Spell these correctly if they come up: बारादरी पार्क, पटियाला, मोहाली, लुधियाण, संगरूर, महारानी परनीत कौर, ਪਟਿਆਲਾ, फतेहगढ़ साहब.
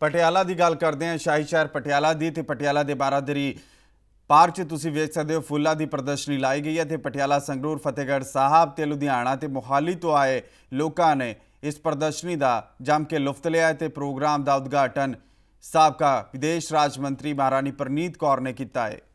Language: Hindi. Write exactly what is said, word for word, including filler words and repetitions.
ਪਟਿਆਲਾ ਦੀ ਗੱਲ ਕਰਦੇ ਹਾਂ। ਸ਼ਾਹੀ ਸ਼ਹਿਰ ਪਟਿਆਲਾ ਦੀ ਤੇ ਪਟਿਆਲਾ ਦੇ ਬਾਰਾਦਰੀ पार्क च तुसी वेख सकते हो फुल्लां दी प्रदर्शनी लाई गई है। तो पटियाला, संगरूर, फतेहगढ़ साहब तो लुधियाण तो मोहाली तो आए लोगों ने इस प्रदर्शनी का जम के लुफ्त लिया। तो प्रोग्राम का उद्घाटन साबका विदेश राज मंत्री महारानी परनीत कौर ने किया है।